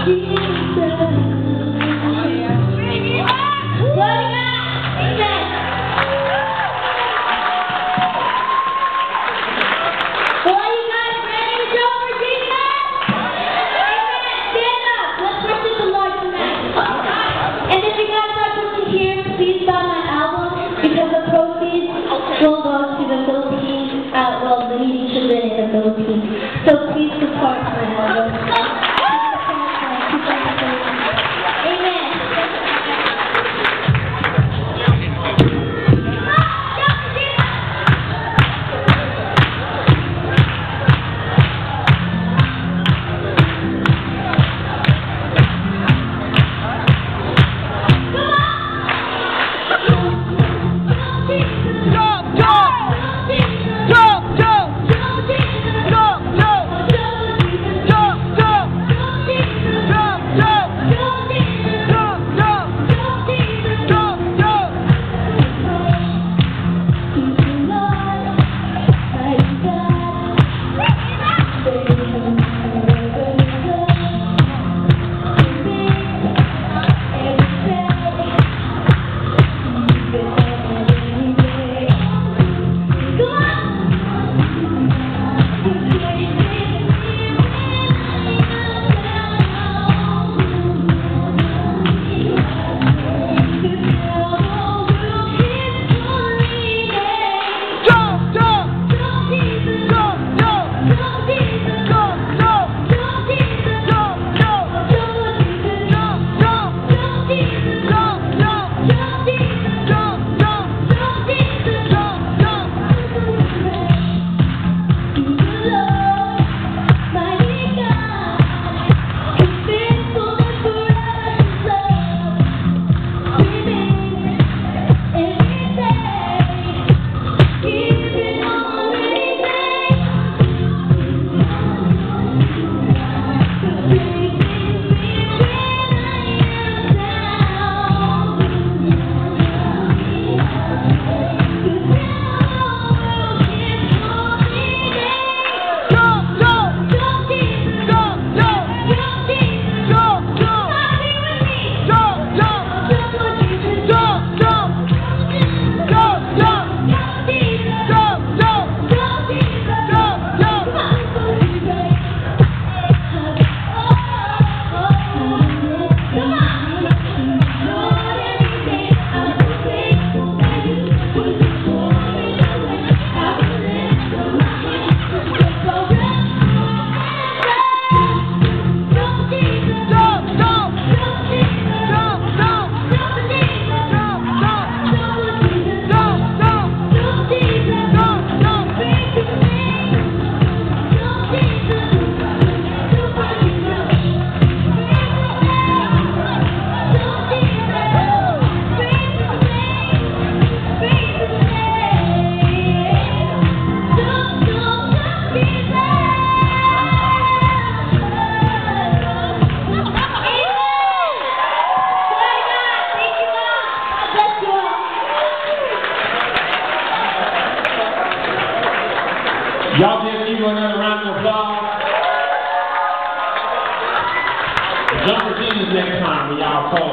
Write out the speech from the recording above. So please support my album. Amen. Y'all just give her another round of applause. Jump the next time when y'all call.